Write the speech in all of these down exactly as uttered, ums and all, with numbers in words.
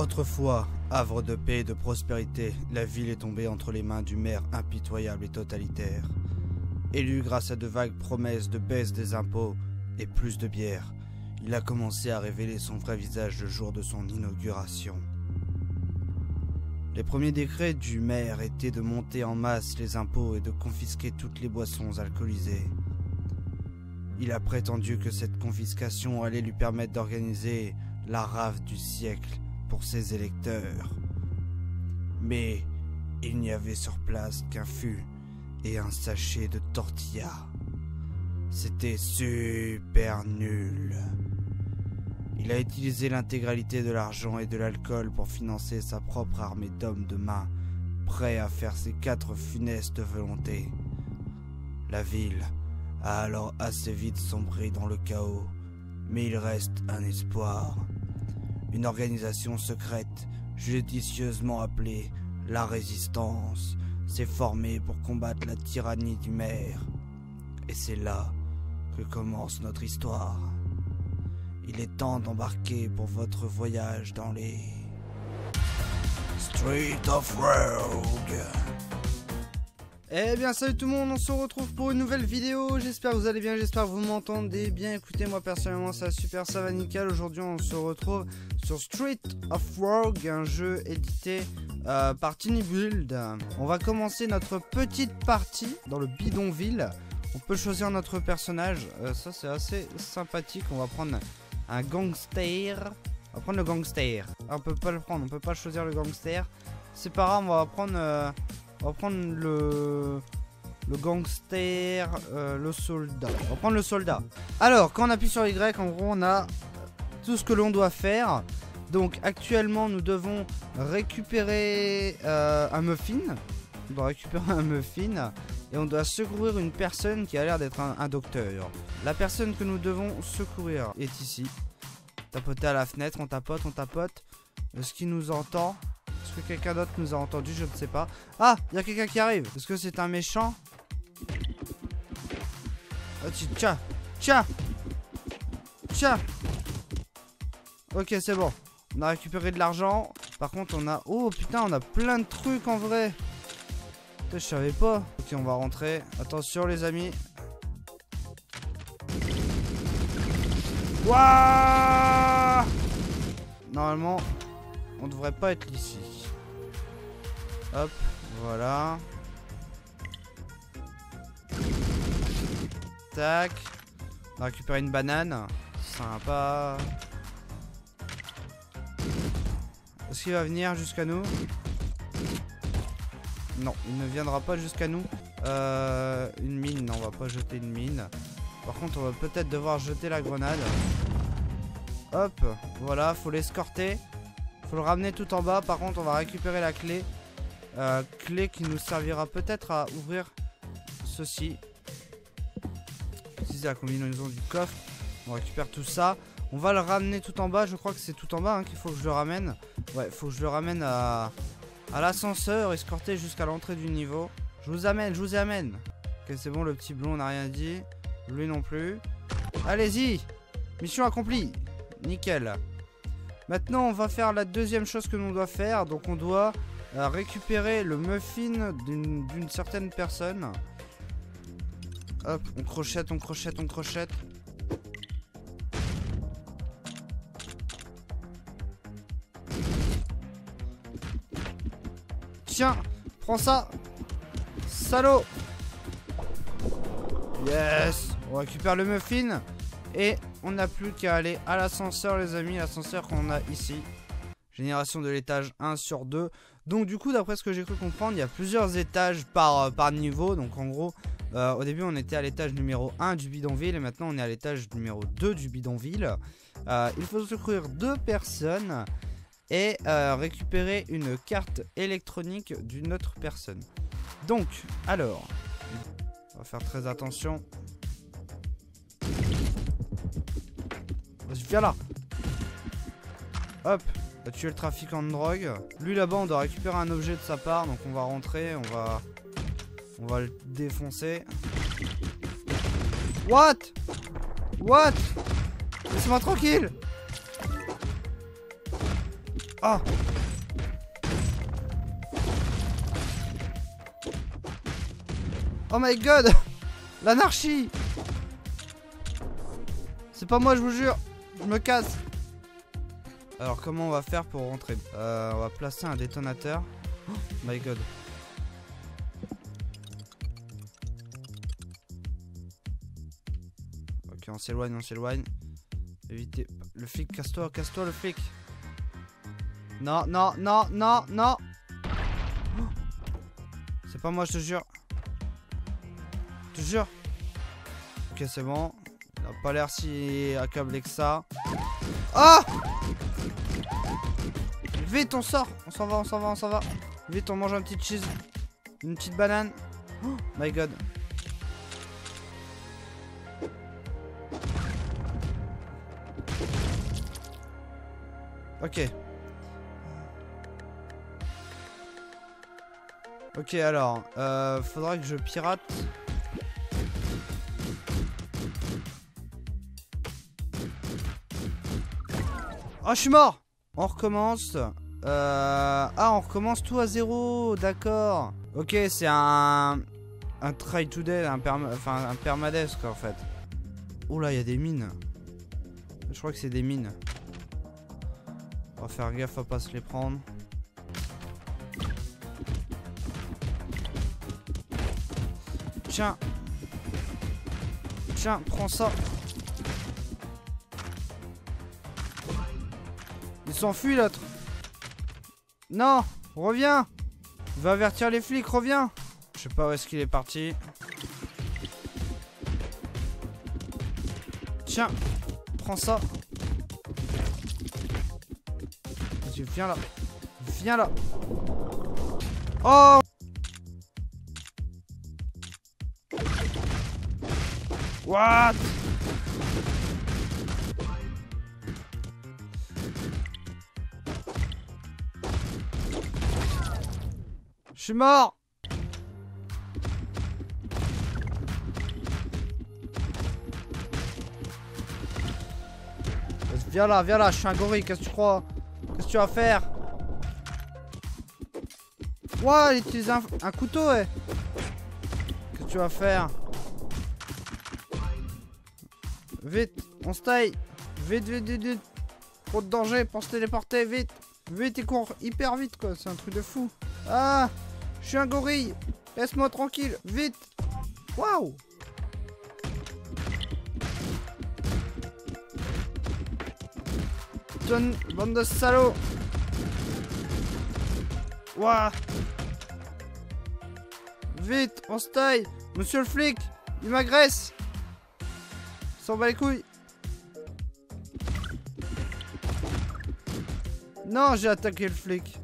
Autrefois, havre de paix et de prospérité, la ville est tombée entre les mains du maire impitoyable et totalitaire. Élu grâce à de vagues promesses de baisse des impôts et plus de bière, il a commencé à révéler son vrai visage le jour de son inauguration. Les premiers décrets du maire étaient de monter en masse les impôts et de confisquer toutes les boissons alcoolisées. Il a prétendu que cette confiscation allait lui permettre d'organiser la rave du siècle pour ses électeurs. Mais il n'y avait sur place qu'un fût et un sachet de tortilla. C'était super nul. Il a utilisé l'intégralité de l'argent et de l'alcool pour financer sa propre armée d'hommes de main, prêts à faire ses quatre funestes volontés. La ville a alors assez vite sombré dans le chaos, mais il reste un espoir. Une organisation secrète, judicieusement appelée la Résistance, s'est formée pour combattre la tyrannie du maire. Et c'est là que commence notre histoire. Il est temps d'embarquer pour votre voyage dans les Street of Rogue. Eh bien salut tout le monde, on se retrouve pour une nouvelle vidéo. J'espère que vous allez bien, j'espère que vous m'entendez bien. Écoutez, moi personnellement ça va super, ça va nickel. Aujourd'hui on se retrouve sur Street of Rogue, un jeu édité euh, par Tiny Build. On va commencer notre petite partie dans le bidonville. On peut choisir notre personnage, euh, ça c'est assez sympathique. On va prendre un gangster. On va prendre le gangster. On peut pas le prendre, on peut pas choisir le gangster. C'est pas grave, on va prendre... Euh... On va prendre le, le gangster, euh, le soldat. On va prendre le soldat. Alors, quand on appuie sur Y, en gros, on a tout ce que l'on doit faire. Donc, actuellement, nous devons récupérer euh, un muffin. On doit récupérer un muffin. Et on doit secourir une personne qui a l'air d'être un, un docteur. La personne que nous devons secourir est ici. Tapoter à la fenêtre. On tapote, on tapote. Est-ce qu'il nous entend ? Est-ce que quelqu'un d'autre nous a entendu? Je ne sais pas. Ah, il y a quelqu'un qui arrive. Est-ce que c'est un méchant? Oh, tcha, tcha, tcha. Ok, c'est bon. On a récupéré de l'argent. Par contre, on a... Oh, putain, on a plein de trucs en vrai. Je savais pas. Ok, on va rentrer. Attention, les amis. Wouah! Normalement... on devrait pas être ici. Hop, voilà. Tac. On a récupéré une banane. Sympa. Est-ce qu'il va venir jusqu'à nous? Non, il ne viendra pas jusqu'à nous. Euh, une mine, non, on va pas jeter une mine. Par contre, on va peut-être devoir jeter la grenade. Hop, voilà, faut l'escorter. Faut le ramener tout en bas. Par contre, on va récupérer la clé. Euh, clé qui nous servira peut-être à ouvrir ceci. C'est la combinaison du coffre. On récupère tout ça. On va le ramener tout en bas. Je crois que c'est tout en bas hein, qu'il faut que je le ramène. Ouais, faut que je le ramène à, à l'ascenseur, escorté jusqu'à l'entrée du niveau. Je vous amène, je vous amène. Ok, c'est bon, le petit blond n'a rien dit. Lui non plus. Allez-y. Mission accomplie. Nickel. Maintenant, on va faire la deuxième chose que l'on doit faire. Donc, on doit euh, récupérer le muffin d'une certaine personne. Hop, on crochette, on crochette, on crochette. Tiens, prends ça. Salaud. Yes. On récupère le muffin. Et... on n'a plus qu'à aller à l'ascenseur, les amis. L'ascenseur qu'on a ici. Génération de l'étage un sur deux. Donc du coup, d'après ce que j'ai cru comprendre, il y a plusieurs étages par, euh, par niveau. Donc en gros, euh, au début on était à l'étage numéro un du bidonville. Et maintenant on est à l'étage numéro deux du bidonville. euh, Il faut secourir deux personnes. Et euh, récupérer une carte électronique d'une autre personne. Donc, alors, on va faire très attention. Vas-y, viens là. Hop, on va tuer le trafiquant de drogue. Lui là-bas, on doit récupérer un objet de sa part. Donc on va rentrer, on va... on va le défoncer. What? What? Laisse-moi tranquille. Ah! Oh my god! L'anarchie! C'est pas moi, je vous jure. Je me casse. Alors comment on va faire pour rentrer? euh, On va placer un détonateur. Oh my god. Ok, on s'éloigne, on s'éloigne. Évitez. Le flic, casse-toi, casse-toi le flic. Non, non, non, non, non. Oh, c'est pas moi, je te jure. Je te jure. Ok, c'est bon. Il n'a pas l'air si accablé que ça. Ah! Vite, on sort. On s'en va, on s'en va, on s'en va. Vite, on mange un petit cheese. Une petite banane. Oh my god. Ok. Ok, alors. Euh, faudra que je pirate. Oh, je suis mort. On recommence. Euh... Ah, on recommence tout à zéro. D'accord. Ok, c'est un... Un try today, un perma... enfin un permadeath quoi en fait. Oh là, il y a des mines. Je crois que c'est des mines. On va faire gaffe à pas se les prendre. Tiens. Tiens, prends ça. Il s'enfuit l'autre. Non, reviens. Va avertir les flics, reviens. Je sais pas où est-ce qu'il est parti. Tiens, prends ça. Vas-y, viens là. Viens là. Oh. What? Je suis mort. Viens là, viens là, je suis un gorille, qu'est-ce que tu crois? Qu'est-ce que tu vas faire? Ouah, il utilise un, un couteau, ouais. Qu'est-ce que tu vas faire? Vite, on se taille. Vite, vite, vite, vite. Trop de danger pour se téléporter, vite. Vite, il court hyper vite, quoi, c'est un truc de fou. Ah! Je suis un gorille! Laisse-moi tranquille! Vite! Waouh! John, bande de salauds! Waouh! Vite! On se taille! Monsieur le flic! Il m'agresse! Il s'en bat les couilles! Non, j'ai attaqué le flic!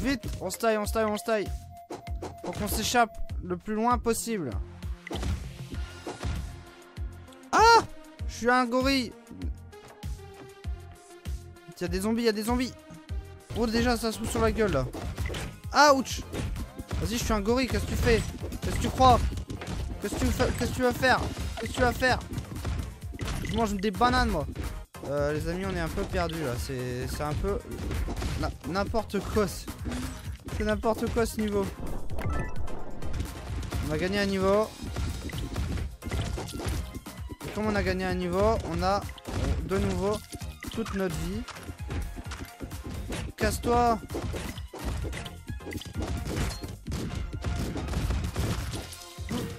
Vite, on se taille, on se taille, on se taille. Pour qu'on s'échappe le plus loin possible. Ah! Je suis un gorille. Il y a des zombies, il y a des zombies. Oh, déjà, ça se fout sur la gueule là. Ouch! Vas-y, je suis un gorille, qu'est-ce que tu fais? Qu'est-ce que tu crois? Qu'est-ce que tu, qu'est-ce que tu vas faire? Qu'est-ce que tu vas faire? Je mange des bananes moi. Euh, les amis, on est un peu perdus là. C'est un peu. N'importe quoi. C'est n'importe quoi ce niveau. On a gagné un niveau. Et comme on a gagné un niveau, on a de nouveau toute notre vie. Casse-toi.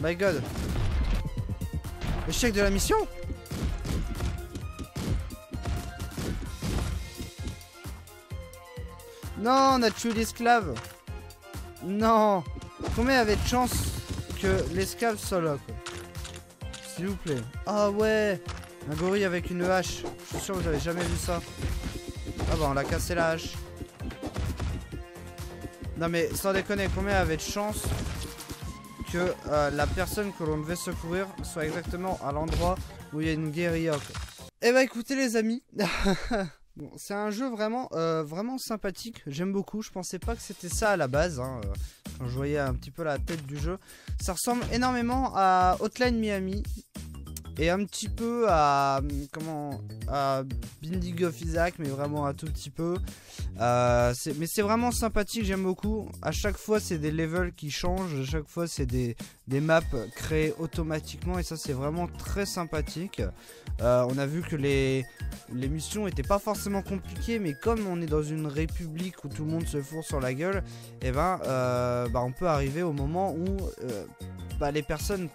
My god. Échec de la mission. Non, on a tué l'esclave. Non. Combien avait de chance que l'esclave soit là, quoi. S'il vous plaît. Ah ouais. Un gorille avec une hache. Je suis sûr que vous avez jamais vu ça. Ah bah on l'a cassé la hache. Non mais sans déconner, combien avait de chance que euh, la personne que l'on devait secourir soit exactement à l'endroit où il y a une guérilla, quoi. Eh bah écoutez les amis. Bon, c'est un jeu vraiment, euh, vraiment sympathique, j'aime beaucoup, je pensais pas que c'était ça à la base, hein. Quand je voyais un petit peu la tête du jeu, ça ressemble énormément à Hotline Miami, et un petit peu à comment à Binding of Isaac, mais vraiment un tout petit peu. Euh, mais c'est vraiment sympathique, j'aime beaucoup. À chaque fois, c'est des levels qui changent, à chaque fois, c'est des, des maps créées automatiquement, et ça, c'est vraiment très sympathique. Euh, on a vu que les, les missions n'étaient pas forcément compliquées, mais comme on est dans une république où tout le monde se fourre sur la gueule, et eh ben, euh, bah, on peut arriver au moment où euh, bah, les personnes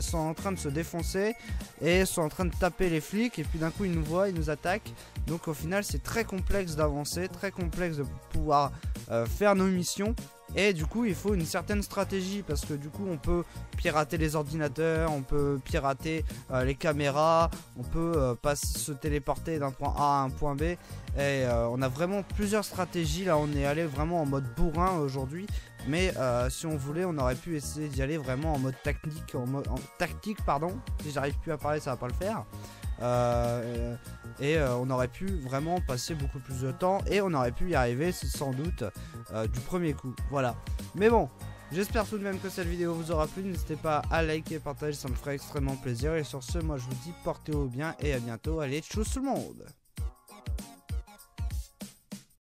sont en train de se défoncer et sont en train de taper les flics, et puis d'un coup, ils nous voient, ils nous attaquent. Donc, au final, c'est très complexe d'avancer, très complexe de pouvoir euh, faire nos missions. Et du coup, il faut une certaine stratégie, parce que du coup, on peut pirater les ordinateurs, on peut pirater euh, les caméras, on peut euh, pas se téléporter d'un point A à un point B. Et euh, on a vraiment plusieurs stratégies. Là, on est allé vraiment en mode bourrin aujourd'hui. Mais euh, si on voulait, on aurait pu essayer d'y aller vraiment en mode tactique. En, mo en tactique, pardon. Si j'arrive plus à parler, ça va pas le faire. Euh, et euh, on aurait pu vraiment passer beaucoup plus de temps, et on aurait pu y arriver sans doute euh, du premier coup, voilà. Mais bon, j'espère tout de même que cette vidéo vous aura plu, n'hésitez pas à liker, partager, ça me ferait extrêmement plaisir, et sur ce, moi je vous dis portez-vous bien, et à bientôt, allez, tchuss tout le monde.